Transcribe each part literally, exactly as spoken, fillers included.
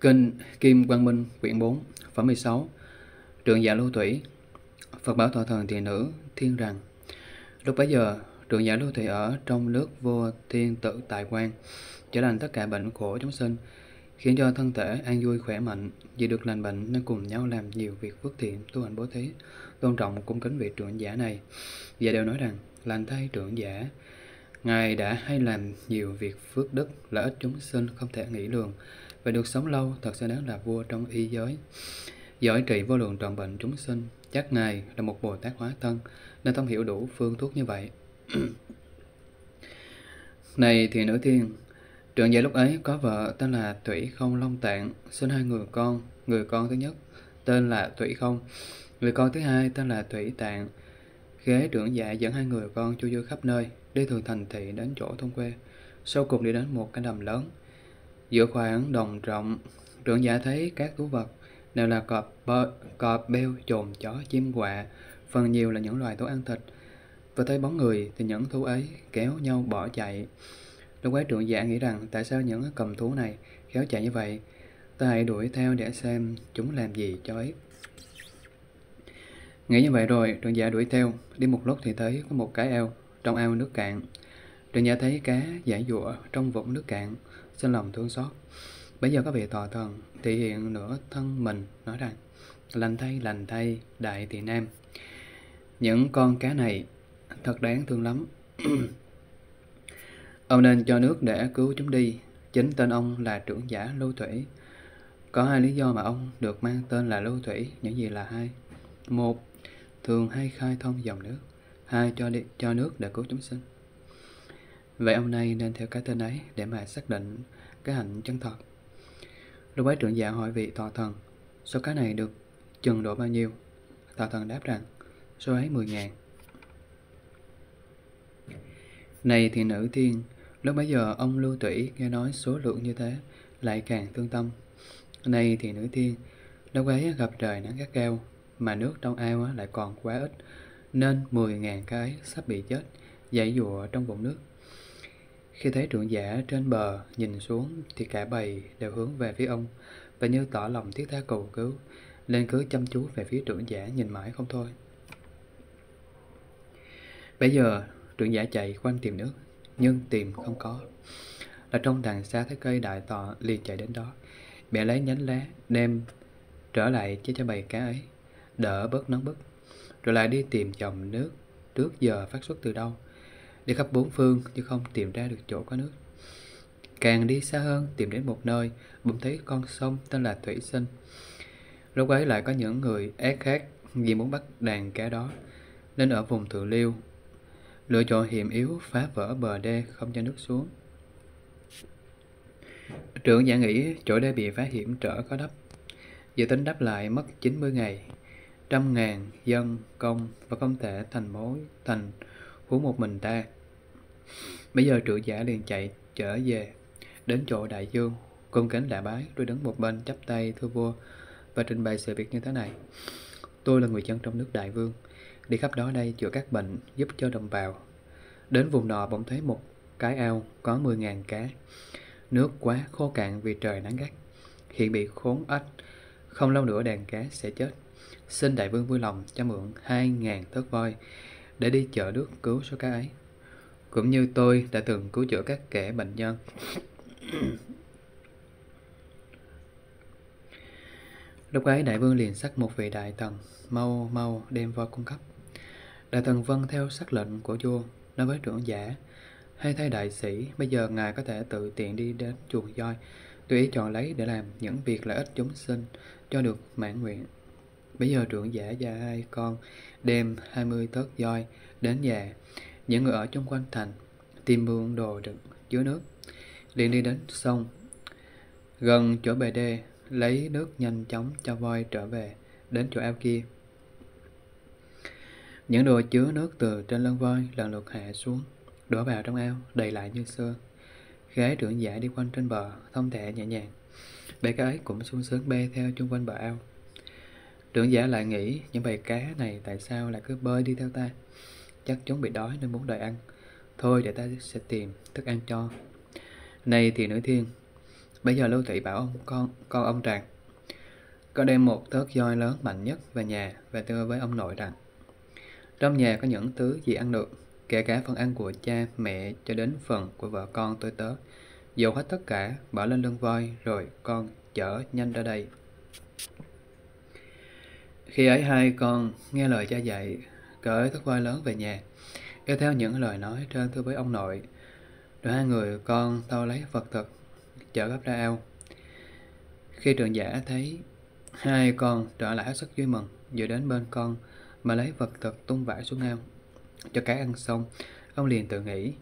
Kinh Kim Quang Minh quyển bốn phẩm mười sáu. Trưởng giả Lưu Thủy. Phật bảo Thọ Thần Thị Nữ Thiên rằng: lúc bấy giờ trưởng giả Lưu Thủy ở trong nước Vô Thiên Tự Tại Quang, chữa lành tất cả bệnh khổ chúng sinh, khiến cho thân thể an vui khỏe mạnh. Vì được lành bệnh nên cùng nhau làm nhiều việc phước thiện, tu hành bố thí, tôn trọng cung kính vị trưởng giả này. Và đều nói rằng: lành thay trưởng giả, ngài đã hay làm nhiều việc phước đức, lợi ích chúng sinh không thể nghĩ lường, và được sống lâu, thật sự đáng là vua trong y giới, giỏi trị vô lượng trọn bệnh chúng sinh. Chắc ngài là một Bồ Tát hóa thân, nên thông hiểu đủ phương thuốc như vậy. Này thì nữ tiên, trưởng giả lúc ấy có vợ tên là Thủy Không Long Tạng, sinh hai người con. Người con thứ nhất tên là Thủy Không, người con thứ hai tên là Thủy Tạng. Ghế trưởng giả dẫn hai người con chu du khắp nơi, đi từ thành thị đến chỗ thôn quê, sau cùng đi đến một cái đầm lớn. Giữa khoảng đồng rộng, trưởng giả thấy các thú vật, đều là cọp, bơ, cọp beo, chồn, chó, chim quạ, phần nhiều là những loài thú ăn thịt. Vừa thấy bóng người thì những thú ấy kéo nhau bỏ chạy. Lúc ấy trưởng giả nghĩ rằng: tại sao những cầm thú này kéo chạy như vậy? Ta hãy đuổi theo để xem chúng làm gì cho ấy. Nghĩ như vậy rồi, trưởng giả đuổi theo. Đi một lúc thì thấy có một cái ao, trong ao nước cạn. Trưởng giả thấy cá giải dụa trong vũng nước cạn, xin lòng thương xót. Bây giờ các vị Thọ Thần thị hiện nửa thân mình, nói rằng: lành thay, lành thay, đại thị nam, những con cá này thật đáng thương lắm. Ông nên cho nước để cứu chúng đi. Chính tên ông là trưởng giả Lưu Thủy. Có hai lý do mà ông được mang tên là Lưu Thủy. Những gì là hai? Một, thường hay khai thông dòng nước. Hai, cho đi, cho nước để cứu chúng sinh. Vậy ông nay nên theo cái tên ấy để mà xác định cái hạnh chân thật. Lúc ấy trưởng giả hỏi vị Thọ Thần: số cá này được chừng độ bao nhiêu? Thọ Thần đáp rằng: số ấy mười ngàn. Này thì nữ tiên, lúc bấy giờ ông Lưu Thủy nghe nói số lượng như thế, lại càng thương tâm. Này thì nữ tiên, lúc ấy gặp trời nắng gắt gao, mà nước trong ao lại còn quá ít, nên mười ngàn cái sắp bị chết, dãy dụa trong vùng nước. Khi thấy trưởng giả trên bờ nhìn xuống thì cả bầy đều hướng về phía ông, và như tỏ lòng thiết tha cầu cứu, nên cứ chăm chú về phía trưởng giả nhìn mãi không thôi. Bây giờ trưởng giả chạy quanh tìm nước, nhưng tìm không có. Là trong đằng xa thấy cây đại thọ, liền chạy đến đó, bẻ lấy nhánh lá đem trở lại chia cho bầy cá ấy, đỡ bớt nóng bức. Rồi lại đi tìm dòng nước trước giờ phát xuất từ đâu. Đi khắp bốn phương nhưng không tìm ra được chỗ có nước. Càng đi xa hơn, tìm đến một nơi bỗng thấy con sông tên là Thủy Sinh. Lúc ấy lại có những người ác khác vì muốn bắt đàn cá đó, nên ở vùng thượng liêu lựa chọn hiểm yếu, phá vỡ bờ đê không cho nước xuống. Trưởng giả nghĩ chỗ đê bị phá hiểm trở có đắp, dự tính đắp lại mất chín mươi ngày, trăm ngàn dân công, và không thể thành mối thành của một mình ta. Bây giờ trưởng giả liền chạy trở về đến chỗ đại dương, cung kính lạ bái, rồi đứng một bên chắp tay thưa vua và trình bày sự việc như thế này: tôi là người dân trong nước đại vương, đi khắp đó đây chữa các bệnh giúp cho đồng bào. Đến vùng nọ bỗng thấy một cái ao có mười ngàn cá, nước quá khô cạn vì trời nắng gắt, hiện bị khốn ách, không lâu nữa đàn cá sẽ chết. Xin đại vương vui lòng cho mượn hai ngàn thớt voi để đi chợ nước cứu số cá ấy, cũng như tôi đã từng cứu chữa các kẻ bệnh nhân. Lúc ấy đại vương liền sắc một vị đại thần mau mau đem voi cung cấp. Đại thần vâng theo sắc lệnh của vua, nói với trưởng giả: hay thay đại sĩ, bây giờ ngài có thể tự tiện đi đến chuồng voi, tùy ý chọn lấy để làm những việc lợi ích chúng sinh cho được mãn nguyện. Bây giờ trưởng giả và hai con đem hai mươi tớt voi đến nhà những người ở chung quanh thành, tìm mương đồ đựng chứa nước, liền đi đến sông gần chỗ bề đê, lấy nước nhanh chóng cho voi trở về đến chỗ ao kia. Những đồ chứa nước từ trên lưng voi lần lượt hạ xuống, đổ vào trong ao, đầy lại như xưa. Gái trưởng giả đi quanh trên bờ, thông thả nhẹ nhàng. Bầy cá ấy cũng sung sướng bê theo chung quanh bờ ao. Trưởng giả lại nghĩ: những bầy cá này tại sao lại cứ bơi đi theo ta? Chắc chúng bị đói nên muốn đòi ăn. Thôi để ta sẽ tìm thức ăn cho. Này thì nữ thiên, Bây giờ Lưu Thị bảo ông con con ông rằng: "Con đem một thớt voi lớn mạnh nhất về nhà và đưa với ông nội rằng: trong nhà có những thứ gì ăn được, kể cả phần ăn của cha mẹ cho đến phần của vợ con tôi tớ, dồn hết tất cả bỏ lên lưng voi, rồi con chở nhanh ra đây." Khi ấy hai con nghe lời cha dạy, cởi thớt voi lớn về nhà, yêu theo những lời nói trên thưa với ông nội. Rồi hai người con thâu lấy vật thực, chở gấp ra ao. Khi trưởng giả thấy hai con trở lại hết sức vui mừng, vừa đến bên con mà lấy vật thực tung vãi xuống ao cho cá ăn xong, ông liền tự nghĩ: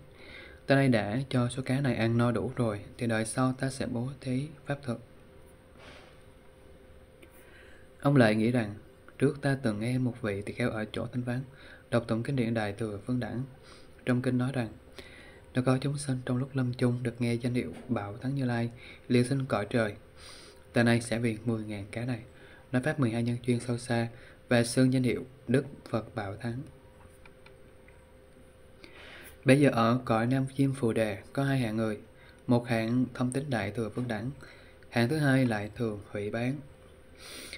"Ta nay đã cho số cá này ăn no đủ rồi, thì đời sau ta sẽ bố thí pháp thực." Ông lại nghĩ rằng: "Trước ta từng nghe một vị tỳ kheo ở chỗ Thanh Vãn đọc tụng kinh điển Đại Thừa Phương Đẳng. Trong kinh nói rằng: Nếu có chúng sinh trong lúc lâm chung được nghe danh hiệu Bảo Thắng Như Lai, liền sinh cõi trời. Ta nay sẽ vì mười ngàn cá này nói pháp mười hai nhân duyên sâu xa và xương danh hiệu Đức Phật Bảo Thắng." Bây giờ ở cõi Nam Diêm Phù Đề có hai hạng người: một hạng thông tính Đại Thừa Phương Đẳng, hạng thứ hai lại thường hủy bán,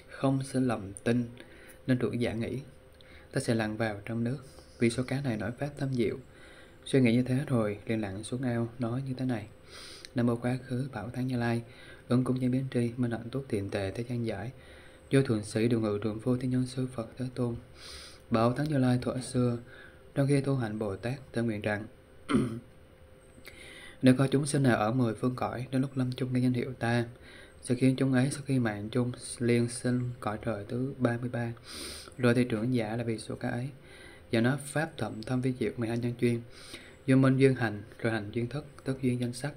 không xin lòng tin, nên trưởng giả nghĩ: "Ta sẽ lặn vào trong nước, vì số cá này nói pháp thâm diệu." Suy nghĩ như thế rồi liền lặn xuống ao, nói như thế này: "Nam mô quá khứ Bảo Thắng Như Lai, ứng cũng như biến tri, minh hạnh tốt tiện tề thế gian giải, vô thượng sĩ điều ngự trường vô thiên nhân sư Phật Thế Tôn. Bảo Thắng Như Lai thuở xưa, trong khi tu hành Bồ Tát, tự nguyện rằng: Nếu có chúng sinh nào ở mười phương cõi, đến lúc lâm chung nghe danh hiệu ta, sự khiến chúng ấy sau khi mạng chung liên sinh cõi trời thứ ba mươi ba. Rồi thì trưởng giả là vì số cá ấy, và nó pháp thậm thâm vi diệu mười hai nhân duyên, do minh duyên hành, rồi hành duyên thức, thức duyên danh sắc,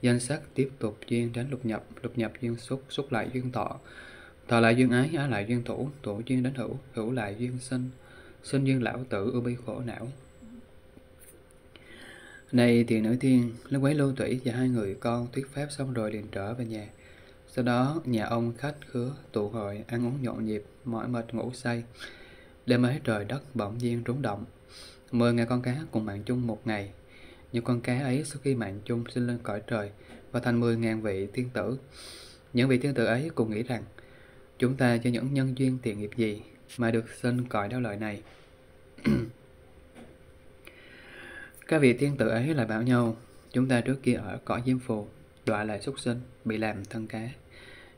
danh sắc tiếp tục duyên đến lục nhập, lục nhập duyên xúc, xúc lại duyên thọ, thọ lại duyên ái, ái lại duyên thủ, thủ duyên đến hữu, hữu lại duyên sinh, sinh duyên lão tử ưu bi khổ não." Này thì nữ tiên, lúc ấy Lưu Thủy và hai người con thuyết pháp xong rồi liền trở về nhà. Sau đó nhà ông khách khứa tụ hội, ăn uống nhộn nhịp, mỏi mệt ngủ say. Đêm ấy trời đất bỗng nhiên rúng động, mười ngàn con cá cùng mạng chung một ngày. Những con cá ấy sau khi mạng chung sinh lên cõi trời và thành mười ngàn vị tiên tử. Những vị tiên tử ấy cùng nghĩ rằng: "Chúng ta cho những nhân duyên tiền nghiệp gì mà được sinh cõi đau lợi này?" Các vị tiên tử ấy lại bảo nhau: "Chúng ta trước kia ở cõi Diêm Phù, đọa lại súc sinh, bị làm thân cá.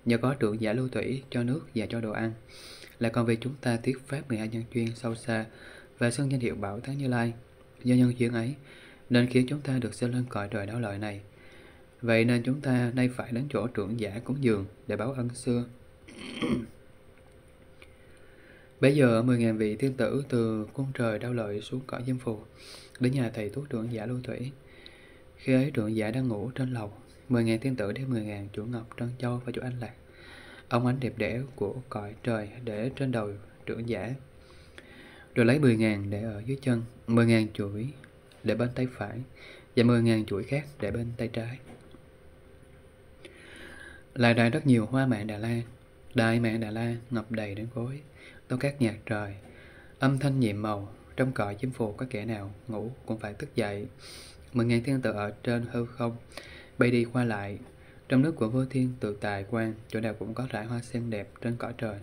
Nhờ có trưởng giả Lưu Thủy cho nước và cho đồ ăn, lại còn vì chúng ta thuyết pháp mười hai nhân duyên sâu xa và xưng danh hiệu Bảo Thắng Như Lai, do nhân duyên ấy nên khiến chúng ta được sinh lên cõi trời đau lợi này. Vậy nên chúng ta nay phải đến chỗ trưởng giả cúng dường để báo ân xưa." Bây giờ mười ngàn vị tiên tử từ cung trời đau lợi xuống cõi Diêm Phù đến nhà thầy thuốc trưởng giả Lưu Thủy. Khi ấy trưởng giả đang ngủ trên lầu, mười ngàn tiên tử đến mười ngàn chuỗi ngọc, trân châu và chuỗi anh lạc, ông ánh đẹp đẽ của cõi trời để trên đầu trưởng giả, rồi lấy mười ngàn để ở dưới chân, mười ngàn chuỗi để bên tay phải và mười ngàn chuỗi khác để bên tay trái. Lại đại rất nhiều hoa mạng Đà La, đại mạng Đà La ngập đầy đến gối, tấu các nhạc trời, âm thanh nhiệm màu. Trong cõi Diêm Phù có kẻ nào ngủ cũng phải thức dậy. Mười ngàn thiên tử ở trên hư không bay đi qua lại, trong nước của vô thiên tự tài quan, chỗ nào cũng có rải hoa sen đẹp trên cõi trời.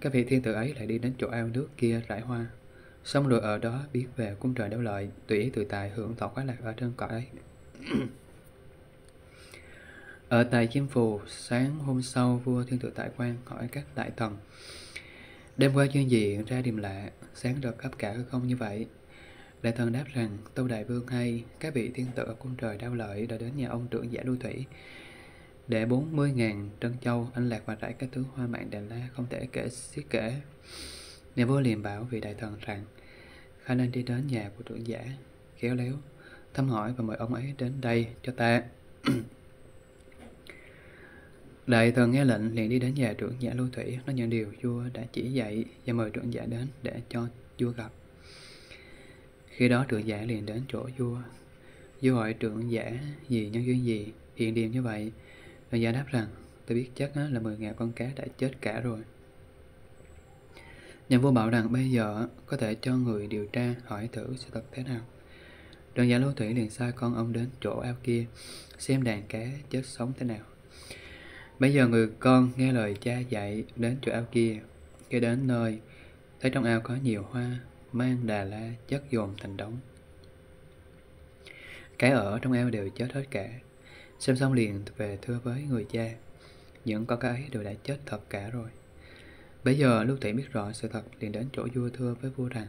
Các vị thiên tử ấy lại đi đến chỗ ao nước kia rải hoa, xong rồi ở đó biết về cung trời đau lợi, tùy ý tự tài hưởng thọ khoái lạc ở trên cõi ấy. Ở tại Diêm Phù, sáng hôm sau vua thiên tự tại quan hỏi các đại thần: "Đêm qua chuyện gì ra điềm lạ, sáng rực khắp cả hư không như vậy?" Đại thần đáp rằng: "Tâu đại vương hay, các vị thiên tử ở cung trời đau lợi đã đến nhà ông trưởng giả Lưu Thủy để bốn mươi ngàn trân châu, anh lạc và rải các thứ hoa mạn Đà La không thể kể xiết kể." Nhà vua liền bảo vị đại thần rằng: "Khả nên đi đến nhà của trưởng giả, khéo léo thăm hỏi và mời ông ấy đến đây cho ta." Đại thần nghe lệnh liền đi đến nhà trưởng giả Lưu Thủy, nói những điều vua đã chỉ dạy và mời trưởng giả đến để cho vua gặp. Khi đó trưởng giả liền đến chỗ vua. Vua hỏi trưởng giả gì nhân duyên gì hiện điềm như vậy. Trưởng giả đáp rằng: "Tôi biết chắc là mười ngàn con cá đã chết cả rồi." Nhà vua bảo rằng bây giờ có thể cho người điều tra hỏi thử sự thật thế nào. Đoàn Giả Lô Thủy liền sai con ông đến chỗ ao kia, xem đàn cá chết sống thế nào. Bây giờ người con nghe lời cha dạy đến chỗ ao kia. Khi đến nơi, thấy trong ao có nhiều hoa, mang đà la chất dồn thành đống. Cái ở trong ao đều chết hết cả. Xem xong liền về thưa với người cha, những con cá ấy đều đã chết thật cả rồi. Bây giờ Lưu Thị biết rõ sự thật, liền đến chỗ vua thưa với vua rằng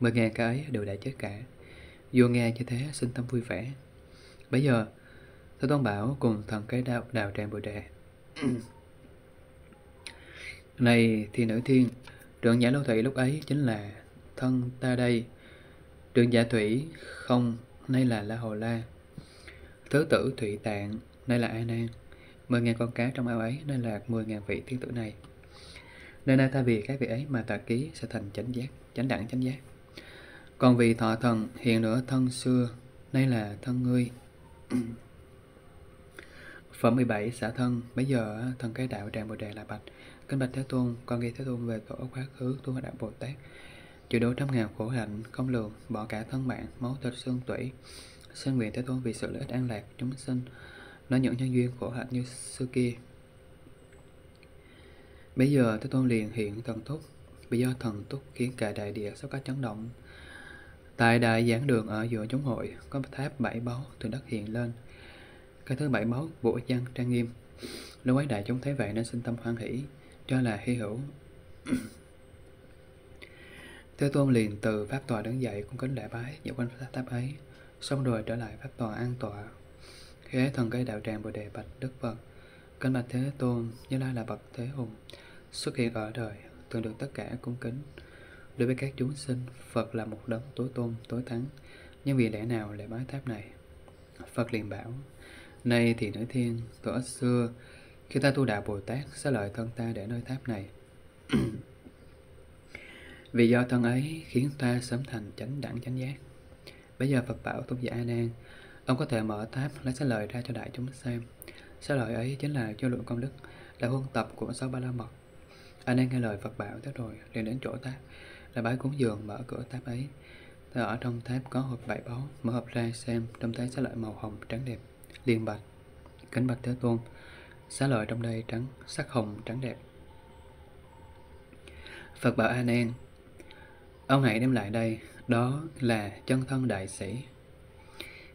mười ngàn cá ấy đều đã chết cả. Vua nghe như thế sinh tâm vui vẻ. Bây giờ Thế Tôn Bảo cùng thần cái đào, đào tràng Bồ Đề. Này thì nữ thiên, Trưởng Giả Lưu Thủy lúc ấy chính là thân ta đây. Trưởng Giả Thủy không, nay là La Hồ La. Thứ tử Thủy Tạng, nay là A Nan. Mười ngàn con cá trong ao ấy, nay là mười ngàn vị tiên tử này. Nên nay ta vì các vị ấy mà tà ký sẽ thành chánh giác, chánh đẳng chánh giác. Còn vì thọ thần hiện nữa thân xưa, nay là thân ngươi. Phẩm mười bảy xả thân. Bây giờ thần cái đạo tràng Bồ Đề là bạch: Kính bạch Thế Tôn, con nghe Thế Tôn về tổ quá khứ tu đạo Bồ Tát, chịu đủ trăm ngàn khổ hạnh không lường, bỏ cả thân mạng, máu thịt xương tủy. Xin nguyện Thế Tôn vì sự lợi ích an lạc chúng sinh, nói những nhân duyên khổ hạnh như xưa kia. Bây giờ Thế Tôn liền hiện thần túc. Vì do thần túc khiến cả đại địa sắp có chấn động. Tại đại giảng đường ở giữa chúng hội có tháp bảy báu từ đất hiện lên. Cái thứ bảy báu vũ trang trang nghiêm. Lúc ấy đại chúng thấy vậy nên sinh tâm hoan hỷ, cho là hy hữu. Thế Tôn liền từ pháp tòa đứng dậy cung kính lễ bái dạo quanh tháp ấy, xong rồi trở lại pháp tòa an tọa. Khi ấy thần cái đạo tràng Bồ Đề bạch Đức Phật: Kính bạch Thế Tôn, Như Lai là bậc thế hùng, xuất hiện ở đời, thường được tất cả cung kính. Đối với các chúng sinh, Phật là một đấng tối tôn tối thắng, nhưng vì lẽ nào lại bái tháp này? Phật liền bảo: Nay thì nữ thiên, từ ít xưa khi ta tu đạo Bồ Tát sẽ lợi thân ta để nơi tháp này. Vì do thân ấy khiến ta sớm thành chánh đẳng chánh giác. Bây giờ Phật bảo Tôn giả A Nan: Ông có thể mở tháp lấy xá lợi ra cho đại chúng xem. Xá lợi ấy chính là cho lượng công đức, là huân tập của sáu ba la mật. A Nan nghe lời Phật bảo thế rồi liền đến chỗ tháp, là bái cúng dường mở cửa tháp ấy. Ta ở trong tháp có hộp bảy báu, mở hộp ra xem, trông thấy xá lợi màu hồng trắng đẹp. Liền bạch: Kính bạch Thế Tôn, xá lợi trong đây trắng, sắc hồng trắng đẹp. Phật bảo A Nan: Ông hãy đem lại đây, đó là chân thân đại sĩ.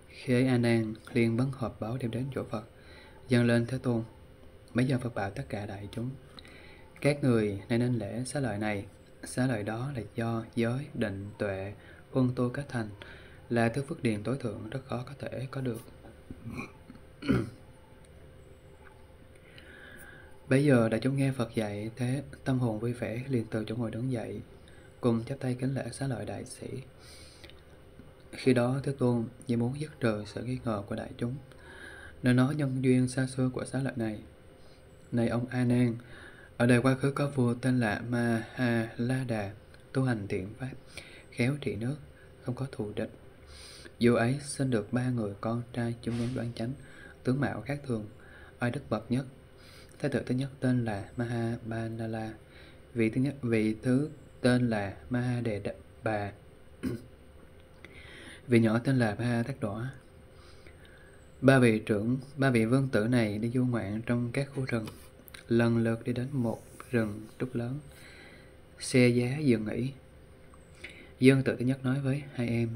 Khi ấy A Nan liền bấn hộp báo đem đến chỗ Phật, dâng lên Thế Tôn. Bây giờ Phật bảo tất cả đại chúng: Các người nên nên lễ xá lợi này. Xá lợi đó là do giới, định, tuệ, huân tu kết thành, là thứ phước điền tối thượng, rất khó có thể có được. Bây giờ đại chúng nghe Phật dạy thế, tâm hồn vui vẻ, liền từ chỗ ngồi đứng dậy, cùng chắp tay kính lễ xá lợi đại sĩ. Khi đó Thế Tôn vì muốn dứt trừ sự nghi ngờ của đại chúng, nên nói nhân duyên xa xưa của xá lợi này. Này ông A Nan, ở đời quá khứ có vua tên là Ma-ha-la-đà, tu hành thiện pháp, khéo trị nước, không có thù địch. Vua ấy sinh được ba người con trai chúng nhóm đoan chánh, tướng mạo khác thường, oai đức bậc nhất. Thái tử thứ nhất tên là Mahabanala, vị thứ nhất vị thứ tên là Mahadeva Đạ Bà, vị nhỏ tên là Maha Tát Đỏ. Ba vị trưởng, ba vị vương tử này đi du ngoạn trong các khu rừng, lần lượt đi đến một rừng trúc lớn, xe giá dừng nghỉ. Dương tử thứ nhất nói với hai em: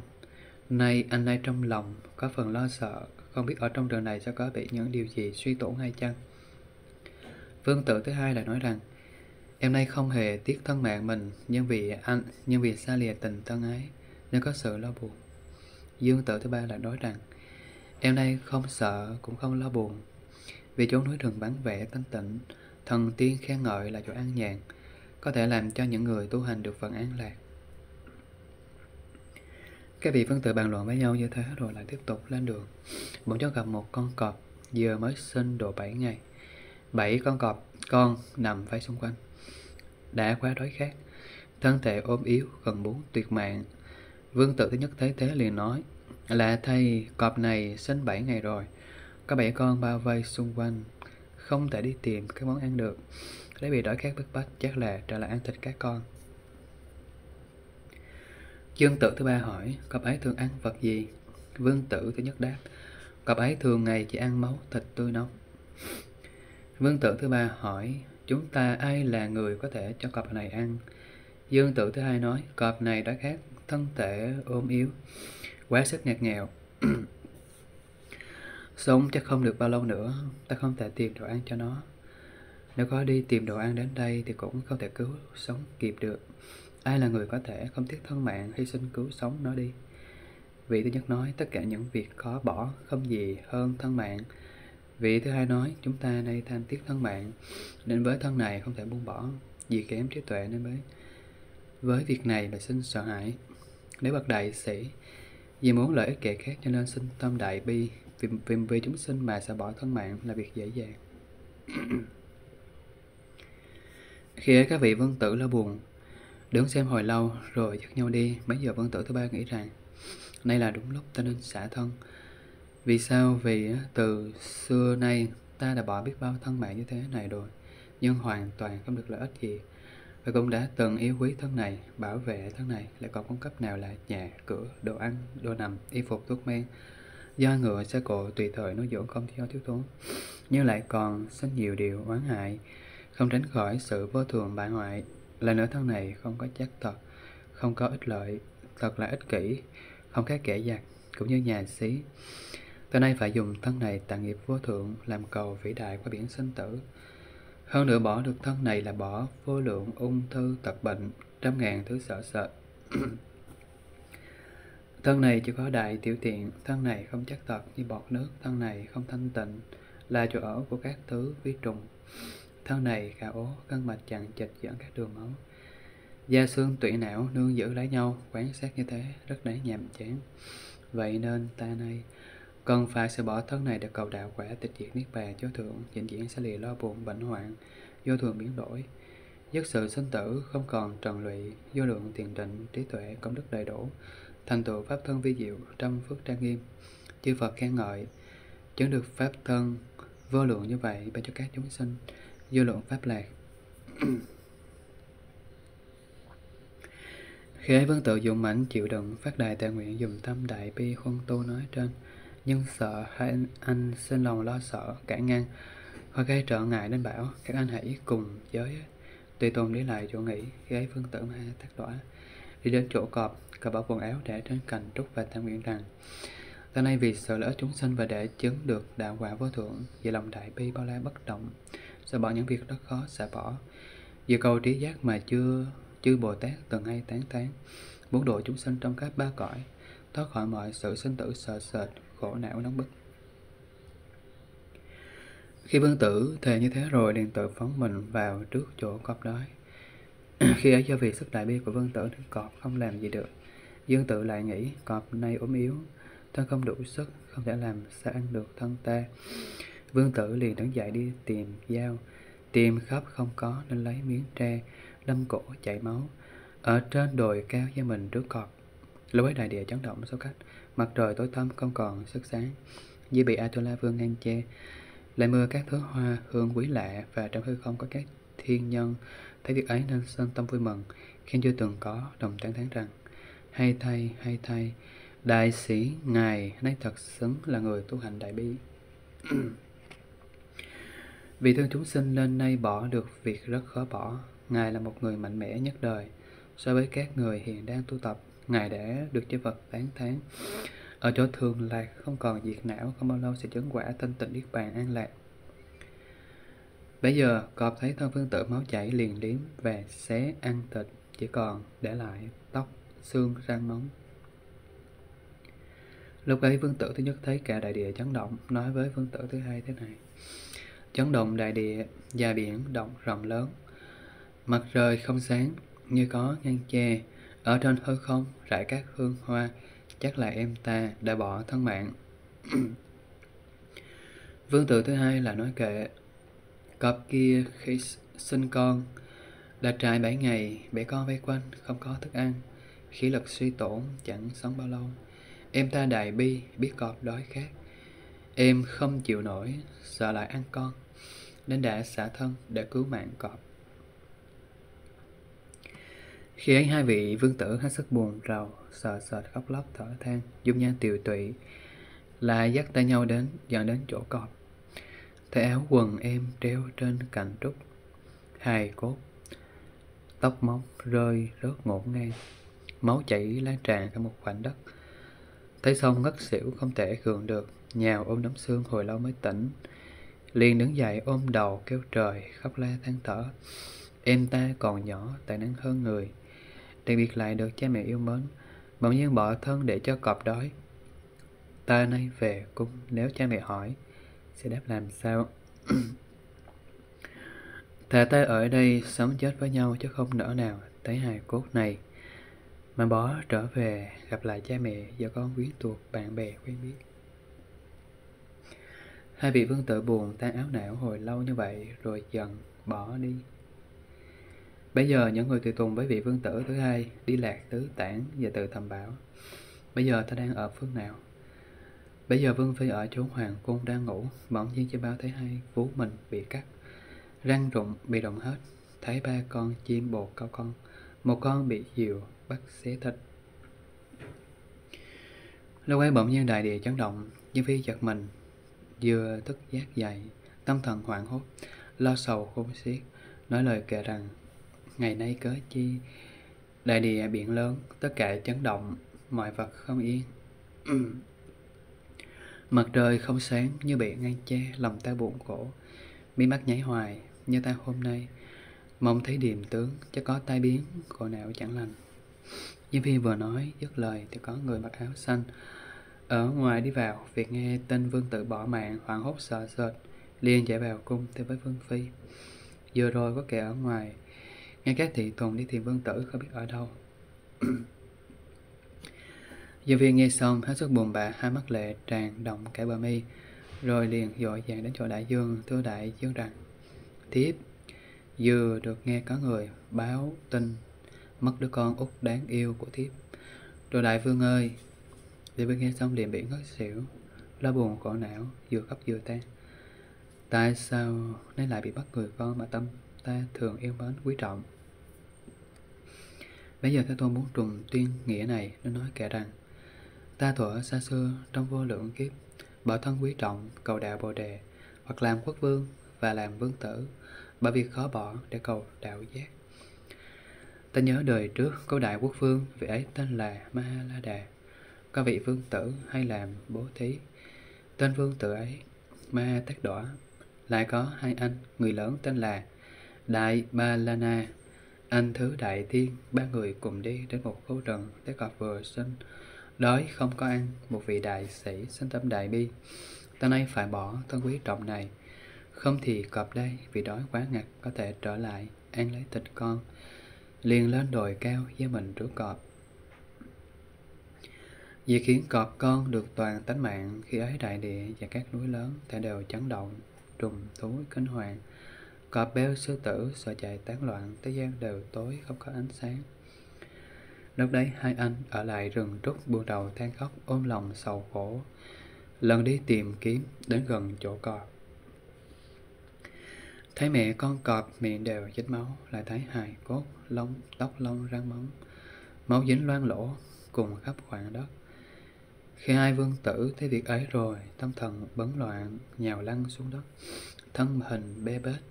Nay anh nay trong lòng có phần lo sợ, không biết ở trong rừng này sẽ có bị những điều gì suy tổn hay chăng? Vương tử thứ hai lại nói rằng: Em nay không hề tiếc thân mạng mình, nhưng vì anh nhưng vì xa lìa tình thân ái nên có sự lo buồn. Dương tử thứ ba lại nói rằng: Em nay không sợ cũng không lo buồn, vì chỗ núi rừng vắng vẻ thanh tịnh, thần tiên khen ngợi là chỗ an nhàn, có thể làm cho những người tu hành được phần an lạc. Các vị phân tử bàn luận với nhau như thế rồi lại tiếp tục lên đường. Bọn chó gặp một con cọp vừa mới sinh độ bảy ngày. Bảy con cọp con nằm vây xung quanh, đã quá đói khát, thân thể ốm yếu gần muốn tuyệt mạng. Vương tử thứ nhất thấy thế liền nói: Lạ thay, cọp này sinh bảy ngày rồi, có bảy con bao vây xung quanh, không thể đi tìm cái món ăn được. Lấy bị đói khát bức bách, chắc là trở lại ăn thịt các con. Dương tử thứ ba hỏi: Cọp ấy thường ăn vật gì? vương tử thứ nhất đáp: cậu ấy thường ngày chỉ ăn máu thịt tươi nóng. Vương tử thứ ba hỏi: chúng ta ai là người có thể cho cọp này ăn? Dương tử thứ hai nói: cọp này đã khác, thân thể ôm yếu, quá sức ngạt nghèo. Sống chắc không được bao lâu nữa, ta không thể tìm đồ ăn cho nó. Nếu có đi tìm đồ ăn đến đây thì cũng không thể cứu sống kịp được. Ai là người có thể không tiếc thân mạng hy sinh cứu sống nó đi? Vị thứ nhất nói: tất cả những việc khó bỏ không gì hơn thân mạng. Vị thứ hai nói: chúng ta nay tham tiếc thân mạng, nên với thân này không thể buông bỏ, vì kém trí tuệ nên mới với việc này mà sinh sợ hãi. Nếu bậc đại sĩ vì muốn lợi ích kẻ khác cho nên sinh tâm đại bi, vì, vì, vì chúng sinh mà xả bỏ thân mạng là việc dễ dàng. Khi ấy các vị vương tử lo buồn, đứng xem hồi lâu rồi dắt nhau đi. Mấy giờ vương tử thứ ba nghĩ rằng: nay là đúng lúc ta nên xả thân. Vì sao? Vì từ xưa nay ta đã bỏ biết bao thân mạng như thế này rồi, nhưng hoàn toàn không được lợi ích gì. Và cũng đã từng yêu quý thân này, bảo vệ thân này, lại còn cung cấp nào là nhà, cửa, đồ ăn, đồ nằm, y phục, thuốc men, do ngựa, xe cộ, tùy thời nuôi dưỡng không thiếu thiếu thốn. Nhưng lại còn sinh nhiều điều oán hại, không tránh khỏi sự vô thường bại hoại. Là nửa thân này không có chắc thật, không có ích lợi, thật là ích kỷ, không khác kẻ giặc, cũng như nhà xí. Từ nay phải dùng thân này tạo nghiệp vô thượng, làm cầu vĩ đại qua biển sinh tử. Hơn nữa bỏ được thân này là bỏ vô lượng ung thư, tật bệnh, trăm ngàn thứ sợ sợ. Thân này chỉ có đại tiểu tiện, thân này không chắc tật như bọt nước, thân này không thanh tịnh, là chỗ ở của các thứ vi trùng. Thân này khả ố, căn mạch chằng chịch dẫn các đường máu. Da xương tủy não nương giữ lấy nhau, quán sát như thế rất đáng nhàm chán. Vậy nên ta nay cần phải sẽ bỏ thân này để cầu đạo quả tịch diệt niết bàn vô thượng, vĩnh viễn sẽ lìa lo buồn bệnh hoạn, vô thường biến đổi, dứt sự sinh tử, không còn trần lụy, vô lượng tiền định, trí tuệ, công đức đầy đủ, thành tựu pháp thân vi diệu, trăm phước trang nghiêm. Chư Phật khen ngợi chứng được pháp thân vô lượng như vậy, ban cho các chúng sinh vô lượng pháp lạc. Khi ấy vương tự dụng mạnh chịu đựng phát đại tài nguyện, dùng tâm đại bi khuân tu nói trên, nhưng sợ hai anh, anh sinh lòng lo sợ cản ngăn, hoặc gây trở ngại nên bảo: các anh hãy cùng giới tùy tùng đi lại chỗ nghỉ. Khi ấy vương tử Ma Thác Đoạ đi đến chỗ cọp, cọp bỏ quần áo để trên cành trúc và tham nguyện rằng: ta nay vì sợ lỡ chúng sinh và để chứng được đạo quả vô thượng, vì lòng đại bi bao la bất động, sẽ bỏ những việc rất khó xả bỏ, vì cầu trí giác mà chưa chư Bồ Tát từng hay tán tán, muốn độ chúng sinh trong các ba cõi, thoát khỏi mọi sự sinh tử sợ sệt, khổ não nóng bức. Khi vương tử thề như thế rồi, liền tự phóng mình vào trước chỗ cọp đói. Khi ấy do vì sức đại bi của vương tử nên cọp không làm gì được. Dương tự lại nghĩ: cọp nay ốm yếu, thân không đủ sức, không thể làm sao ăn được thân ta. Vương tử liền đứng dậy đi tìm dao, tìm khắp không có nên lấy miếng tre đâm cổ chảy máu. Ở trên đồi cao gia mình trước cọp, lúc ấy đại địa chấn động số cách, mặt trời tối tăm không còn sức sáng, dưới bị Atula vương ngăn che, lại mưa các thứ hoa hương quý lạ, và trong hư không có các thiên nhân thấy việc ấy nên sân tâm vui mừng, khen chưa từng có, đồng tán thán rằng: hay thay, hay thay, đại sĩ ngài nay thật xứng là người tu hành đại bi. Vì thương chúng sinh nên nay bỏ được việc rất khó bỏ, ngài là một người mạnh mẽ nhất đời so với các người hiện đang tu tập. Ngài đã được chư Phật tán thán ở chỗ thường lạc, không còn diệt não, không bao lâu sẽ chứng quả thanh tịnh niết bàn an lạc. Bây giờ cọp thấy thân vương tử máu chảy, liền liếm và xé ăn thịt, chỉ còn để lại tóc, xương, răng, móng. Lúc ấy vương tử thứ nhất thấy cả đại địa chấn động, nói với vương tử thứ hai thế này: chấn động đại địa, và biển động rộng lớn, mặt trời không sáng, như có ngăn che. Ở trên hư không rải các hương hoa, chắc là em ta đã bỏ thân mạng. Vương tử thứ hai là nói kệ: cọp kia khi sinh con đã trải bảy ngày, bể con vây quanh, không có thức ăn, khí lực suy tổn, chẳng sống bao lâu. Em ta đại bi, biết cọp đói khát, em không chịu nổi, sợ lại ăn con, nên đã xả thân để cứu mạng cọp. Khi ấy hai vị vương tử hết sức buồn rầu, sờ sờ khóc lóc thở than, dung nhan tiều tụy, lại dắt tay nhau đến dẫn đến chỗ cọp. Thấy áo quần em treo trên cành trúc, hài cốt, tóc móc rơi rớt ngổn ngang, máu chảy lan tràn cả một khoảnh đất. Thấy xong ngất xỉu không thể gượng được, nhào ôm đống xương hồi lâu mới tỉnh, liền đứng dậy ôm đầu kêu trời, khóc la than thở. Em ta còn nhỏ, tài năng hơn người, đặc biệt lại được cha mẹ yêu mến, bỗng nhiên bỏ thân để cho cọp đói. Ta nay về cung, nếu cha mẹ hỏi, sẽ đáp làm sao? Thà ta ở đây sống chết với nhau, chứ không nỡ nào thấy hài cốt này mà bỏ trở về gặp lại cha mẹ và con quý tuộc bạn bè quen biết. Hai vị vương tử buồn tan áo não hồi lâu như vậy rồi dần bỏ đi. Bây giờ những người tùy tùng với vị vương tử thứ hai đi lạc tứ tản và tự thầm bảo: bây giờ ta đang ở phương nào? Bây giờ vương phi ở chốn hoàng cung đang ngủ, bỗng nhiên chim báo thấy hai vú mình bị cắt, răng rụng bị động hết. Thấy ba con chim bồ câu con, một con bị diều bắt xé thịt. Lâu ấy bỗng nhiên đại địa chấn động, Dương Phi giật mình, vừa thức giác dậy, tâm thần hoảng hốt, lo sầu khôn xiết, nói lời kể rằng: ngày nay cớ chi đại địa biển lớn, tất cả chấn động, mọi vật không yên. Mặt trời không sáng như bị ngăn che, lòng ta buồn khổ, mi mắt nháy hoài. Như ta hôm nay mong thấy điềm tướng, chứ có tai biến, khổ não chẳng lành. Diêm Phi vừa nói dứt lời thì có người mặc áo xanh ở ngoài đi vào. Việc nghe tên vương tử bỏ mạng, hoảng hốt sợ sệt, liền chạy vào cung theo với vương phi. Vừa rồi có kẻ ở ngoài nghe các thị tùng đi tìm vương tử không biết ở đâu. Diêm Phi nghe xong hết sức buồn bã, hai mắt lệ tràn động cả bờ mi, rồi liền vội vàng đến chỗ đại dương, thưa đại dương rằng: thiếp vừa được nghe có người báo tin mất đứa con út đáng yêu của thiếp đồ đại vương ơi. Diêm Phi nghe xong liền bị ngất xỉu, lo buồn khổ não, vừa khóc vừa than: tại sao nay lại bị bắt người con mà tâm ta thường yêu mến quý trọng? Bây giờ Thế Tôn muốn trùng tuyên nghĩa này nên nói kể rằng: ta thuở xa xưa trong vô lượng kiếp, bỏ thân quý trọng cầu đạo Bồ Đề, hoặc làm quốc vương và làm vương tử, bởi vì khó bỏ để cầu đạo giác. Ta nhớ đời trước có đại quốc vương, vị ấy tên là Ma La Đà. Có vị vương tử hay làm bố thí, tên vương tử ấy Ma Tát Đỏ. Lại có hai anh, người lớn tên là Đại Ba La Na, anh thứ Đại Thiên. Ba người cùng đi đến một khu rừng, thấy cọp vừa sinh đói không có ăn. Một vị đại sĩ sinh tâm đại bi: ta nay phải bỏ thân quý trọng này, không thì cọp đây vì đói quá ngặt có thể trở lại ăn lấy thịt con. Liền lên đồi cao gieo mình trước cọp, vì khiến cọp con được toàn tánh mạng. Khi ấy đại địa và các núi lớn thể đều chấn động, trùng thú kinh hoàng, cọp béo sư tử sợ chạy tán loạn, thế gian đều tối không có ánh sáng. Lúc đấy hai anh ở lại rừng trúc, buồn đầu than khóc, ôm lòng sầu khổ, lần đi tìm kiếm đến gần chỗ cọp. Thấy mẹ con cọp miệng đều dính máu, lại thấy hài cốt, lông, tóc lông, răng móng, máu dính loang lỗ cùng khắp khoảng đất. Khi hai vương tử thấy việc ấy rồi, tâm thần bấn loạn, nhào lăn xuống đất, thân hình bê bết,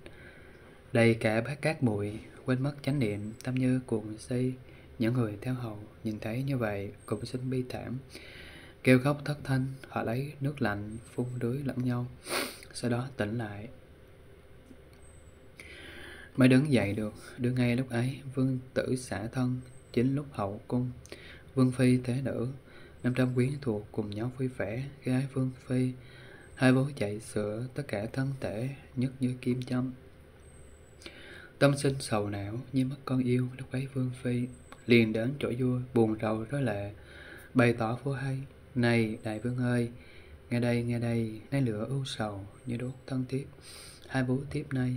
đầy cả bát cát bụi, quên mất chánh niệm, tâm như cuồng si. Những người theo hầu nhìn thấy như vậy cũng sinh bi thảm, kêu khóc thất thanh. Họ lấy nước lạnh phun rưới lẫn nhau, sau đó tỉnh lại mới đứng dậy được. Đương ngay lúc ấy vương tử xả thân, chính lúc hậu cung, vương phi thế nữ năm trăm quyến thuộc cùng nhau vui vẻ. Khi ấy vương phi hai bố chạy sữa, tất cả thân thể nhất như kim châm, tâm sinh sầu não như mất con yêu. Lúc ấy vương phi liền đến chỗ vua, buồn rầu rối lệ, bày tỏ vô hay: này đại vương ơi, nghe đây nghe đây, nay lửa ưu sầu như đốt thân thiếp, hai bố thiếp nay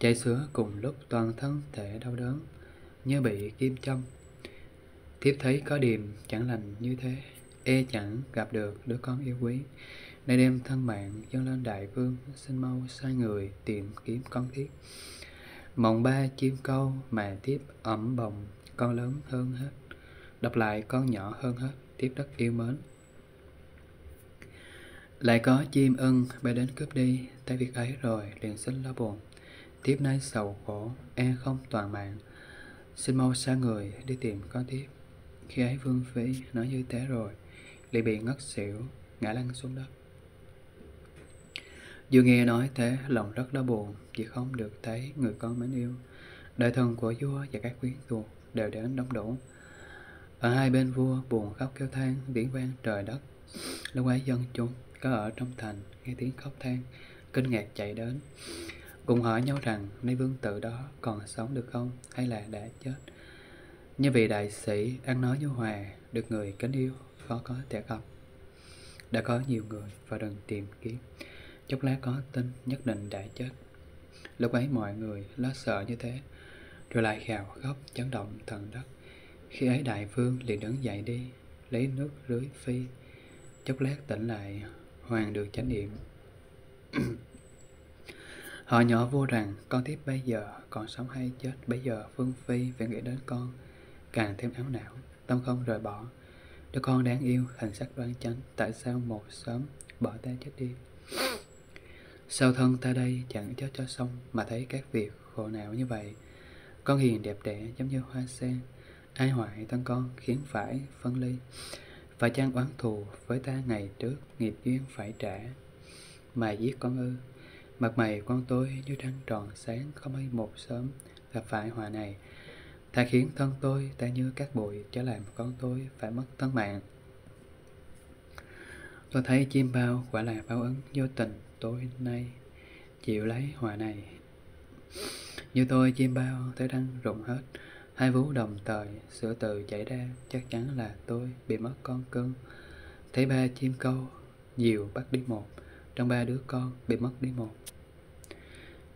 chạy sữa cùng lúc, toàn thân thể đau đớn như bị kim châm. Thiếp thấy có điềm chẳng lành như thế, e chẳng gặp được đứa con yêu quý, nay đem thân mạng dâng lên đại vương, xin mau sai người tìm kiếm con thiếp. Mộng ba chim câu mà thiếp ẩm bồng, con lớn hơn hết. Đọc lại, con nhỏ hơn hết, tiếp đất yêu mến. Lại có chim ưng bay đến cướp đi, thấy việc ấy rồi liền sinh lo buồn, tiếp nay sầu khổ, e không toàn mạng, xin mau xa người đi tìm con tiếp. Khi ấy Vương Phi nói như thế rồi lại bị ngất xỉu, ngã lăn xuống đất. Vừa nghe nói thế, lòng rất lo buồn, chỉ không được thấy người con mến yêu. Đại thần của vua và các quyến thuộc đều đến đông đủ. Ở hai bên vua buồn khóc kêu than, tiếng vang trời đất. Lúc ấy dân chúng có ở trong thành nghe tiếng khóc than, kinh ngạc chạy đến, cùng hỏi nhau rằng nay vương tử đó còn sống được không, hay là đã chết. Như vị đại sĩ ăn nói nhu hòa, được người kính yêu, khó có thể gặp. Đã có nhiều người vào rừng tìm kiếm, chốc lát có tin nhất định đã chết. Lúc ấy mọi người lo sợ như thế, rồi lại gào khóc chấn động thần đất. Khi ấy đại vương liền đứng dậy đi, lấy nước rưới phi. Chốc lát tỉnh lại, hoàng được chánh niệm. Họ nhỏ vua rằng, con tiếp bây giờ còn sống hay chết, bây giờ Vương Phi phải nghĩ đến con, càng thêm áo não, tâm không rời bỏ. Đứa con đáng yêu, hình sắc đoan chánh, tại sao một sớm bỏ ta chết đi? Sao thân ta đây chẳng chết cho xong, mà thấy các việc khổ não như vậy? Con hiền đẹp đẽ giống như hoa sen, ai hoại thân con khiến phải phân ly. Phải chăng oán thù với ta ngày trước, nghiệp duyên phải trả, mà giết con ư? Mặt mày con tôi như trăng tròn sáng, không hay một sớm gặp phải họa này. Thà khiến thân tôi ta như cát bụi, chớ làm con tôi phải mất thân mạng. Tôi thấy chim bao quả là báo ứng, vô tình tôi nay chịu lấy họa này. Như tôi chim bao thấy răng rụng hết, hai vú đồng thời sữa từ chảy ra, chắc chắn là tôi bị mất con cưng. Thấy ba chim câu diều bắt đi một, trong ba đứa con bị mất đi một.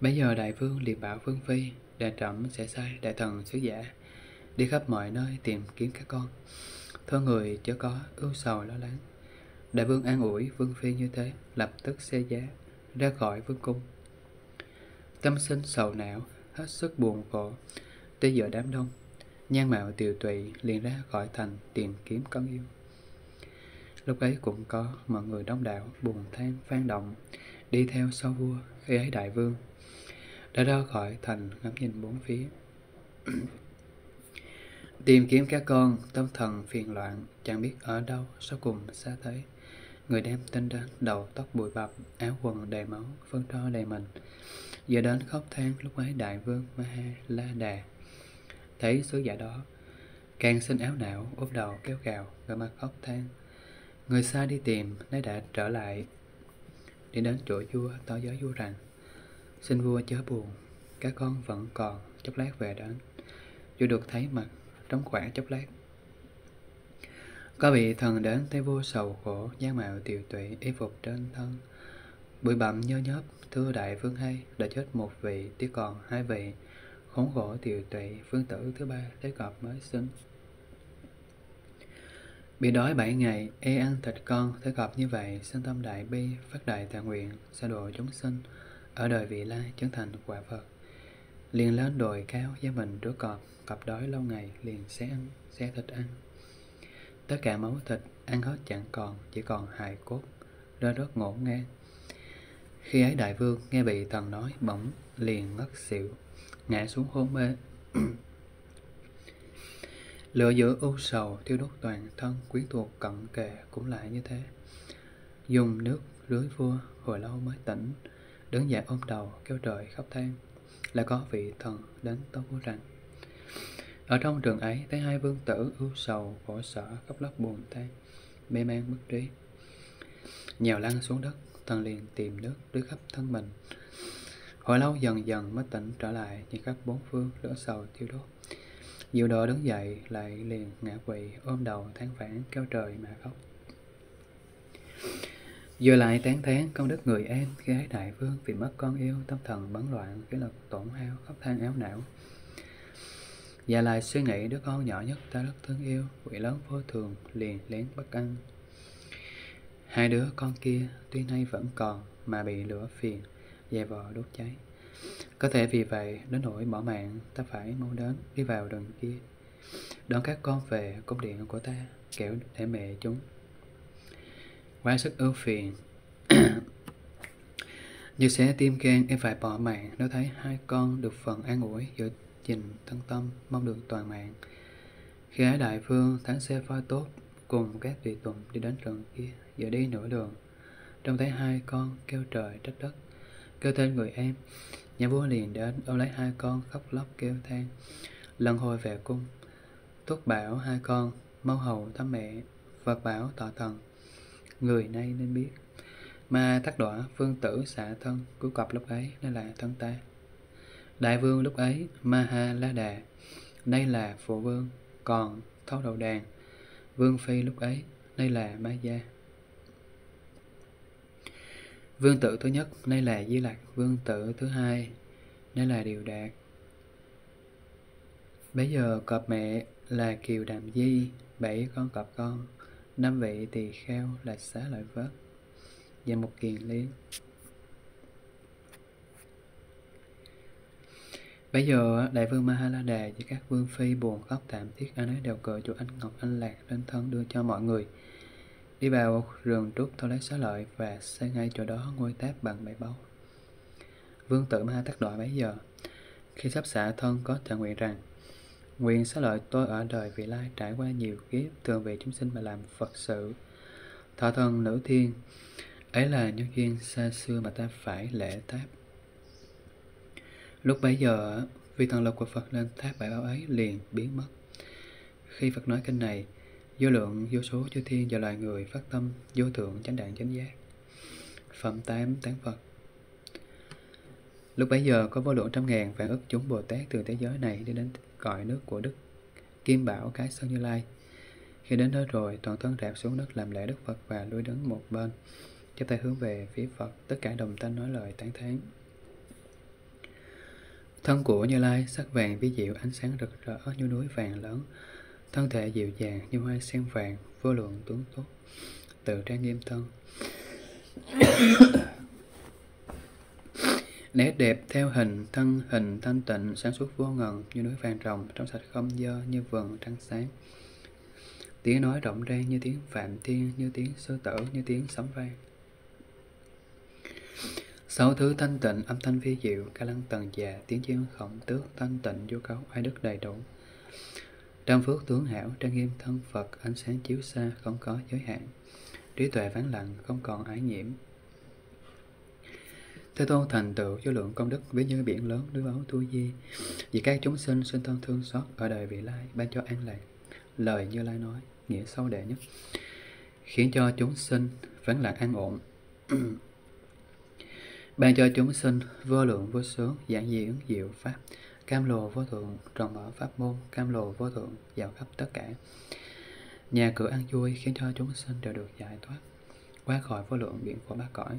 Bây giờ đại vương liền bảo Vương Phi, đại trẫm sẽ sai đại thần sứ giả đi khắp mọi nơi tìm kiếm các con. Thưa người chớ có ưu sầu lo lắng. Đại vương an ủi Vương Phi như thế, lập tức xe giá ra khỏi vương cung. Tâm sinh sầu não, hết sức buồn khổ, tới giữa đám đông, nhan mạo tiều tụy liền ra khỏi thành tìm kiếm con yêu. Lúc ấy cũng có mọi người đông đảo buồn than phang động, đi theo sau vua. Khi ấy đại vương đã ra khỏi thành, ngắm nhìn bốn phía tìm kiếm các con, tâm thần phiền loạn, chẳng biết ở đâu. Sau cùng xa thấy người đem tin đến, đầu tóc bụi bặm, áo quần đầy máu, phân tro đầy mình, giờ đến khóc than. Lúc ấy đại vương Maha La Đà thấy sứ giả đó, càng sinh áo não, úp đầu kéo gào, gầm mặt khóc than. Người xa đi tìm, nay đã trở lại, đi đến chỗ vua, tỏ giới vua rằng: xin vua chớ buồn, các con vẫn còn, chốc lát về đến. Vua được thấy mặt, trống khoảng chốc lát, có vị thần đến thấy vua sầu khổ, dáng mạo tiều tụy, y phục trên thân bụi bặm nhơ nhớp. Thưa đại vương hay, đã chết một vị, tiếc còn hai vị khốn khổ tiều tụy, vương tử thứ ba thế cọp mới sinh. Bị đói bảy ngày, y ăn thịt con thế cọp như vậy, sinh tâm đại bi, phát đại thệ nguyện, xa độ chúng sinh, ở đời vị lai chứng thành quả Phật. Liền lên đồi cao gia mình rửa cọp, cọp đói lâu ngày liền xé ăn, xé thịt ăn. Tất cả máu thịt ăn hết chẳng còn, chỉ còn hài cốt, rơi rớt ngổn ngang. Khi ấy đại vương nghe bị thần nói, bỗng liền ngất xỉu, ngã xuống hôn mê. Lửa giữa ưu sầu thiêu đốt toàn thân, quyến thuộc cận kề cũng lại như thế. Dùng nước rưới vua hồi lâu mới tỉnh, đứng dậy ôm đầu kêu trời khóc than. Lại có vị thần đến tâu vua rằng: ở trong trường ấy thấy hai vương tử ưu sầu khổ sở, khóc lóc buồn than, mê man mất trí, nhào lăn xuống đất. Thần liền tìm nước rưới khắp thân mình, hồi lâu dần dần mới tỉnh trở lại. Nhìn khắp bốn phương lửa sầu thiêu đốt, diệu độ đứng dậy lại liền ngã quỵ, ôm đầu than vãn kêu trời mà khóc. Vừa lại tán thán công đức người an. Khi ấy đại vương vì mất con yêu, tâm thần bấn loạn, khí lực tổn hao, khóc than áo não. Và lại suy nghĩ đứa con nhỏ nhất ta rất thương yêu, quỷ lớn vô thường liền lén bắt ăn. Hai đứa con kia tuy nay vẫn còn, mà bị lửa phiền dày vò đốt cháy. Có thể vì vậy đến nỗi bỏ mạng, ta phải mau đến đi vào rừng kia. đón các con về cung điện của ta, kẻo để mẹ chúng quá sức ưu phiền. Như sẽ tim gan em phải bỏ mạng, nếu thấy hai con được phần an ủi, giữ gìn thân tâm, mong được toàn mạng. Khi ấy đại vương thánh xe pha tốt cùng các tùy tùng đi đến rừng kia, giờ đi nửa đường, trông thấy hai con kêu trời trách đất, kêu tên người em. Nhà vua liền đến ôm lấy hai con, khóc lóc kêu than, lần hồi về cung. Túc bảo hai con mau hầu thăm mẹ, Phật bảo tọa thần người nay nên biết. Ma tắc đọa vương tử xả thân, cứu cọp lúc ấy nên là thân ta. Đại vương lúc ấy Ma Ha La Đà, nay là phụ vương. Còn thấu đầu đàn vương phi lúc ấy, nay là Ma Gia. Vương tử thứ nhất nay là Di Lặc, vương tử thứ hai nay là Điều Đạt. Bấy giờ cọp mẹ là Kiều Đàm Di, bảy con cọp con, năm vị tỳ kheo là Xá Lợi Phất và một kiền liên. Bây giờ đại vương Mahalada với các vương phi buồn khóc thảm thiết, ai nấy đều cởi chỗ anh ngọc anh lạc đến thân đưa cho mọi người. Đi vào rừng trúc thâu lấy xá lợi và xây ngay chỗ đó ngôi tháp bằng bảy báu. Vương tử Ma Tắc Đọa bấy giờ khi sắp xả thân có thệ nguyện rằng: nguyện xá lợi tôi ở đời vị lai trải qua nhiều kiếp, thường vì chúng sinh mà làm Phật sự, thọ thân nữ thiên. Ấy là nhân duyên xa xưa mà ta phải lễ tháp. Lúc bấy giờ, vì thần lực của Phật lên tháp bảy báu ấy liền biến mất. Khi Phật nói kinh này, vô lượng, vô số, chư thiên và loài người phát tâm vô thượng chánh đẳng chánh giác. Phẩm tám tán Phật. Lúc bấy giờ, có vô lượng trăm ngàn vạn ức chúng Bồ Tát từ thế giới này đi đến cõi nước của Đức Kim Bảo Cái Sơn Như Lai. Khi đến nơi rồi, toàn thân rạp xuống đất làm lễ Đức Phật và lui đứng một bên, chắp tay hướng về phía Phật. Tất cả đồng thanh nói lời tán thán. Thân của Như Lai sắc vàng vi diệu, ánh sáng rực rỡ như núi vàng lớn, thân thể dịu dàng như hoa sen vàng, vô lượng tướng tốt, tự trang nghiêm thân. Nét đẹp theo hình thân, hình thanh tịnh sáng suốt vô ngần như núi vàng ròng, trong sạch không dơ như vườn trăng sáng. Tiếng nói rộng rang như tiếng phạm thiên, như tiếng sư tử, như tiếng sấm vang. Sáu thứ thanh tịnh, âm thanh vi diệu, ca lăng tần già, tiếng chiên khổng tước, thanh tịnh vô cấu, ai đức đầy đủ. Trăm phước tướng hảo, trang nghiêm thân Phật, ánh sáng chiếu xa, không có giới hạn. Trí tuệ vắng lặng, không còn ái nhiễm. Thế Tôn thành tựu vô lượng công đức, ví như biển lớn, núi báu tu di. Vì các chúng sinh, sinh thân thương xót, ở đời vị lai, ban cho an lạc. Lời Như Lai nói, nghĩa sâu đệ nhất, khiến cho chúng sinh vắng lặng an ổn. Ban cho chúng sinh vô lượng vô số giảng diễn diệu pháp, cam lồ vô thượng rộng mở pháp môn, cam lồ vô thượng dạo khắp tất cả. Nhà cửa an vui khiến cho chúng sinh đều được giải thoát, qua khỏi vô lượng biển của ba cõi.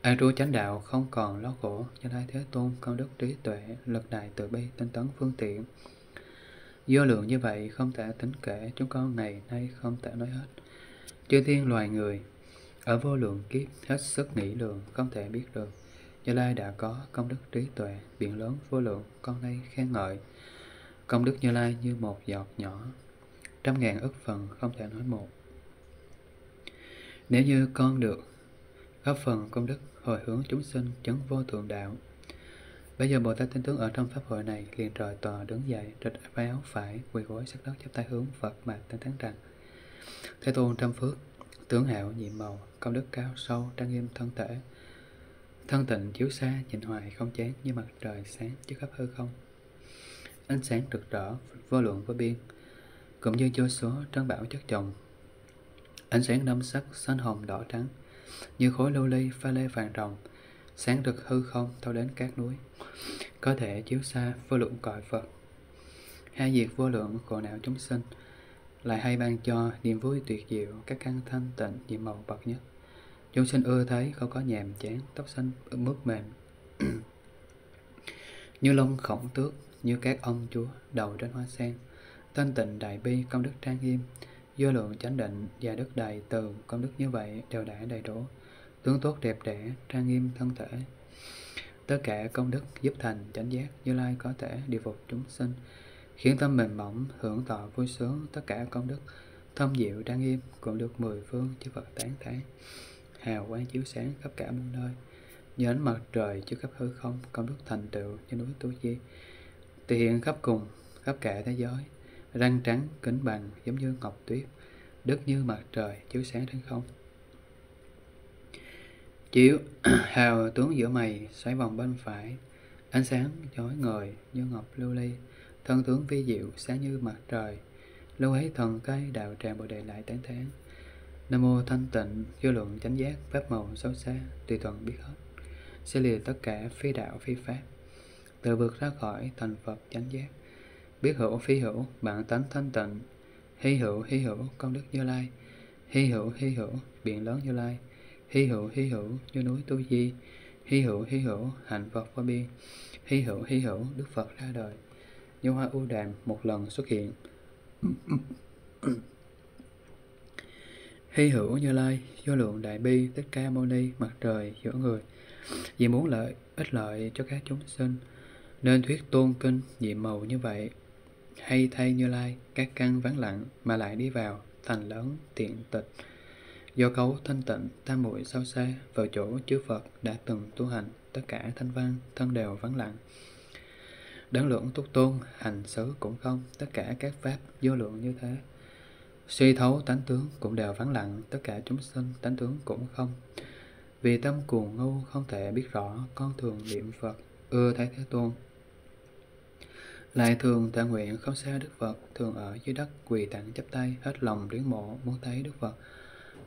An trú chánh đạo không còn lo khổ. Như Lai Thế Tôn công đức trí tuệ, lực đại từ bi, tinh tấn phương tiện vô lượng như vậy không thể tính kể, chúng con ngày nay không thể nói hết. Chư thiên loài người ở vô lượng kiếp hết sức nghĩ lượng, không thể biết được. Như Lai đã có công đức trí tuệ biển lớn vô lượng, con nay khen ngợi. Công đức Như Lai như một giọt nhỏ, trăm ngàn ức phần không thể nói một. Nếu như con được góp phần công đức hồi hướng chúng sinh chứng vô thượng đạo. Bây giờ Bồ Tát Tinh Tướng ở trong pháp hội này liền rời tòa đứng dậy, trịch vai áo phải, quỳ gối sát đất chắp tay hướng Phật mà tán thán rằng: Thế Tôn trăm phước tướng hạo nhiệm màu, công đức cao sâu, trang nghiêm thân thể, thân tịnh chiếu xa, nhìn hoài không chán, như mặt trời sáng chiếu khắp hư không, ánh sáng rực rỡ vô lượng vô biên, cũng như vô số trân bảo chất chồng, ánh sáng năm sắc xanh hồng đỏ trắng, như khối lưu ly pha lê vàng ròng, sáng rực hư không thâu đến các núi, có thể chiếu xa vô lượng cõi Phật, hai diệt vô lượng khổ não chúng sinh. Lại hay ban cho niềm vui tuyệt diệu, các căn thanh tịnh nhiệm màu bậc nhất. Chúng sinh ưa thấy không có nhàm chán, tóc xanh mướt mềm như lông khổng tước, như các ông chúa đầu trên hoa sen, thanh tịnh đại bi, công đức trang nghiêm vô lượng chánh định và đức đại từ. Công đức như vậy đều đã đầy đủ, tướng tốt đẹp đẽ, trang nghiêm thân thể. Tất cả công đức giúp thành chánh giác, Như Lai có thể điều phục chúng sinh, khiến tâm mềm mỏng hưởng thọ vui sướng tất cả công đức thông diệu trang nghiêm của được mười phương chư Phật tán thán, hào quang chiếu sáng khắp cả muôn nơi, nhờ ánh mặt trời chiếu khắp hư không, công đức thành tựu như núi Tu Di thể hiện khắp cùng khắp cả thế giới, răng trắng kính bằng giống như ngọc tuyết, đức như mặt trời chiếu sáng trên không, chiếu hào tướng giữa mày, xoáy vòng bên phải, ánh sáng chói ngời như ngọc lưu ly, thân tướng vi diệu sáng như mặt trời, lưu ấy thần cây đạo tràng Bồ Đề lại tán thán. Nam mô thanh tịnh vô lượng chánh giác, pháp màu sâu xa tùy thuận biết hết, sẽ lìa tất cả phi đạo phi pháp, tự vượt ra khỏi thành Phật chánh giác, biết hữu phi hữu, bản tánh thanh tịnh, hy hữu hy hữu công đức Như Lai, hy hữu hy hữu biển lớn Như Lai, hy hữu hy hữu như núi Tu Di, hy hữu hy hữu hạnh Phật vô biên, hy hữu hy hữu Đức Phật ra đời, như hoa ưu đàm một lần xuất hiện. Hy hữu Như Lai vô lượng đại bi Thích Ca Mâu Ni, mặt trời giữa người, vì muốn lợi ích lợi cho các chúng sinh nên thuyết tôn kinh nhiệm màu như vậy. Hay thay Như Lai, các căn vắng lặng mà lại đi vào thành lớn tiện tịch, do cấu thanh tịnh tam muội sâu xa, vào chỗ chư Phật đã từng tu hành, tất cả thanh văn thân đều vắng lặng, đáng lượng túc tôn hành xứ cũng không, tất cả các pháp vô lượng như thế, suy thấu tánh tướng cũng đều vắng lặng, tất cả chúng sinh tánh tướng cũng không. Vì tâm cuồng ngu không thể biết rõ, con thường niệm Phật ưa thấy Thế Tôn, lại thường tạ nguyện không xa Đức Phật, thường ở dưới đất quỳ tặng chắp tay, hết lòng luyến mộ muốn thấy Đức Phật.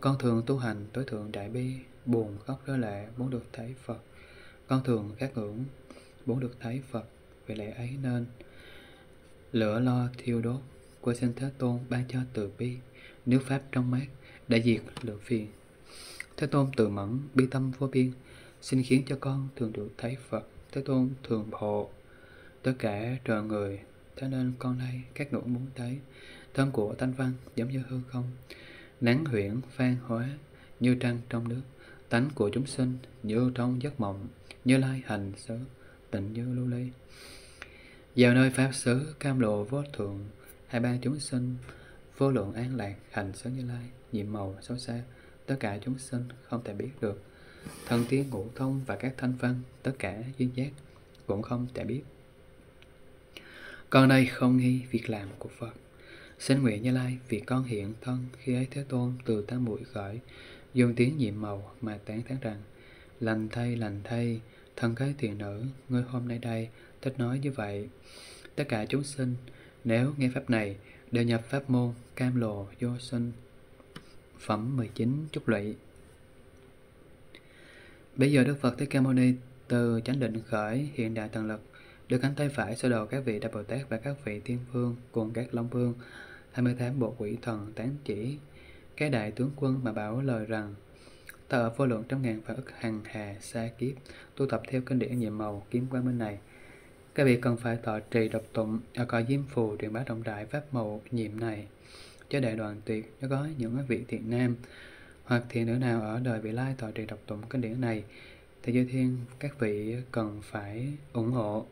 Con thường tu hành tối thượng đại bi, buồn khóc rơi lệ muốn được thấy Phật. Con thường khát ngưỡng muốn được thấy Phật, vì lẽ ấy nên lửa lo thiêu đốt, quay xin Thế Tôn ban cho từ bi, nếu pháp trong mát đã diệt lửa phiền. Thế Tôn từ mẫn bi tâm vô biên, xin khiến cho con thường được thấy Phật. Thế Tôn thường hộ tất cả trời người, thế nên con nay các ngưỡng muốn thấy thân của thanh văn giống như hư không, nắng huyễn phan hóa như trăng trong nước, tánh của chúng sinh như trong giấc mộng, Như Lai hành xứ tịnh như lưu ly, vào nơi pháp xứ cam lộ vô thượng, hai ba chúng sinh vô lượng an lạc, hành xứ Như Lai nhiệm màu sâu xa, tất cả chúng sinh không thể biết được, thân tiếng ngũ thông và các thanh văn tất cả duyên giác cũng không thể biết. Con đây không nghi việc làm của Phật, xin nguyện Như Lai vì con hiện thân. Khi ấy Thế Tôn từ tam muội khởi, dùng tiếng nhiệm màu mà tán thán rằng: lành thay lành thay thân cái thiện nữ, ngươi hôm nay đây thích nói như vậy. Tất cả chúng sinh nếu nghe pháp này đều nhập pháp môn cam lồ vô sinh phẩm mười chín chúc lụy. Bây giờ Đức Phật Thích Ca Mâu Ni từ chánh định khởi hiện đại thần lực, được cánh tay phải sơ đồ các vị Đại Bồ Tát và các vị Tiên Vương cùng các Long Vương, hai mươi tám bộ quỷ thần tán chỉ cái đại tướng quân mà bảo lời rằng: ta ở vô lượng trăm ngàn và ức hằng hà sa kiếp tu tập theo kinh điển nhiệm màu Kim Quang Minh này, các vị cần phải thọ trì độc tụng ở cõi Diêm Phù truyền bá rộng đại pháp màu nhiệm này cho đại đoàn tuyệt. Nếu có những vị thiện nam hoặc thiện nữ nào ở đời vị lai thọ trì độc tụng kinh điển này thì chư thiên các vị cần phải ủng hộ,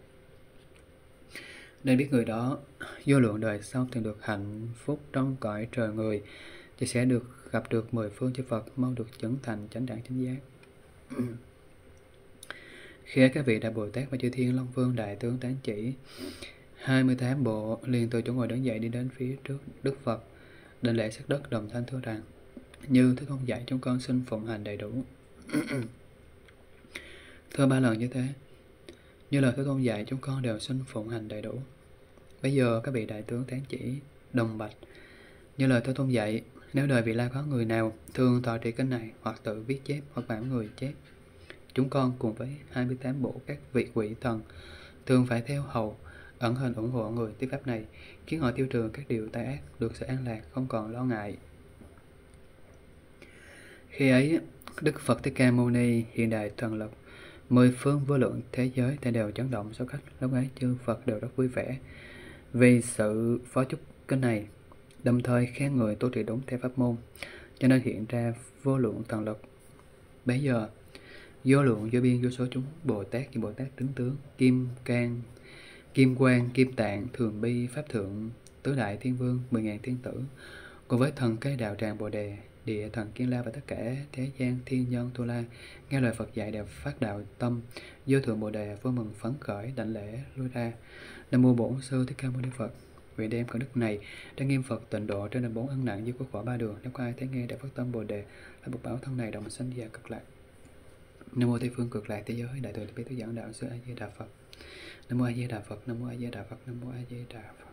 nên biết người đó vô lượng đời sau thường được hạnh phúc trong cõi trời người, thì sẽ được gặp được mười phương chư Phật, mong được chứng thành chánh đẳng chánh giác. Khi ấy các vị Đại Bồ Tát và chư thiên Long Vương đại tướng tán chỉ hai mươi tám bộ liền từ chỗ ngồi đứng dậy đi đến phía trước Đức Phật, đảnh lễ sát đất đồng thanh thưa rằng: như Thế Không dạy chúng con xin phụng hành đầy đủ. Thưa ba lần như thế, như lời Thế Tôn dạy chúng con đều xin phụng hành đầy đủ. Bây giờ các vị đại tướng tán chỉ đồng bạch: như lời Thế Tôn dạy, nếu đời vị lai có người nào thường thọ trì kinh này, hoặc tự viết chép, hoặc bảo người chép, chúng con cùng với hai mươi tám bộ các vị quỷ thần thường phải theo hầu ẩn hình ủng hộ người tiếp pháp này, khiến họ tiêu trừ các điều tai ác, được sự an lạc, không còn lo ngại. Khi ấy Đức Phật Thích Ca Mâu Ni hiện đại thần lực, mười phương vô lượng thế giới ta đều chấn động số khách, lúc ấy chư Phật đều rất vui vẻ vì sự phó chúc kinh này, đồng thời khen người tu trì đúng theo pháp môn, cho nên hiện ra vô lượng thần lực. Bấy giờ vô lượng vô biên vô số chúng Bồ Tát như Bồ Tát đứng tướng Kim Cang Kim Quang, Kim Tạng, Thường Bi, Pháp Thượng, Tứ Đại Thiên Vương, mười ngàn thiên tử, cùng với thần cái đạo tràng Bồ Đề, địa thần Kiên La và tất cả thế gian thiên nhân Tu La, nghe lời Phật dạy đều phát đạo tâm, vô thượng Bồ Đề vui mừng phấn khởi, đảnh lễ lui ra. Nam mô Bổn Sư Thích Ca Mâu Ni Phật. Nguyện đem công đức này đang nghiêm Phật tịnh độ trên đền bốn ăn nặng dưới quốc khổ ba đường. Nếu có ai thấy nghe để phát tâm Bồ Đề, là bậc bảo thân này đồng sanh Di Đà Cực Lạc. Nam mô Tây Phương Cực Lạc Thế Giới Đại Từ Bi Thuyết Giảng Đạo Sư A Di Đà Phật. Nam mô A Di Đà Phật. Nam mô A Di Đà Phật. Nam mô A Di Đà Phật.